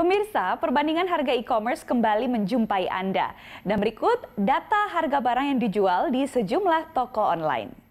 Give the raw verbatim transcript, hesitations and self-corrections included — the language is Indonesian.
Pemirsa, perbandingan harga e-commerce kembali menjumpai Anda. Dan berikut data harga barang yang dijual di sejumlah toko online.